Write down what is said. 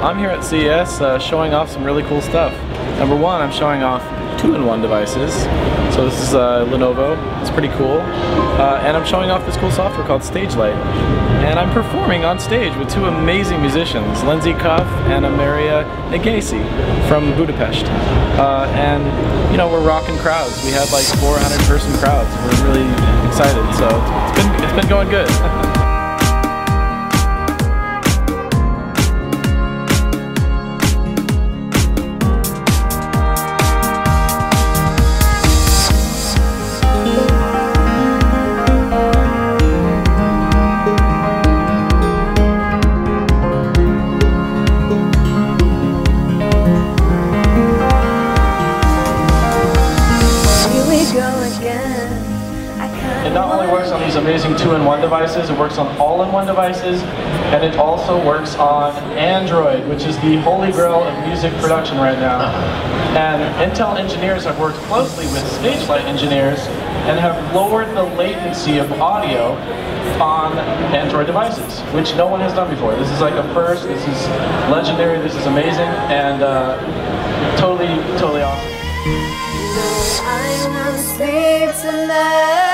I'm here at CES showing off some really cool stuff. Number one, I'm showing off 2-in-1 devices. So this is Lenovo, it's pretty cool. And I'm showing off this cool software called StageLight. And I'm performing on stage with two amazing musicians, Lindsay Cuff and Ameria from Budapest. And you know, we're rocking crowds. We had like 400-person crowds. We're really excited, so it's been going good. It not only works on these amazing 2-in-1 devices, it works on all-in-one devices, and it also works on Android, which is the holy grail of music production right now. And Intel engineers have worked closely with StageLight engineers and have lowered the latency of audio on Android devices, which no one has done before. This is like a first, this is legendary, this is amazing, and totally awesome. I'm a slave to love.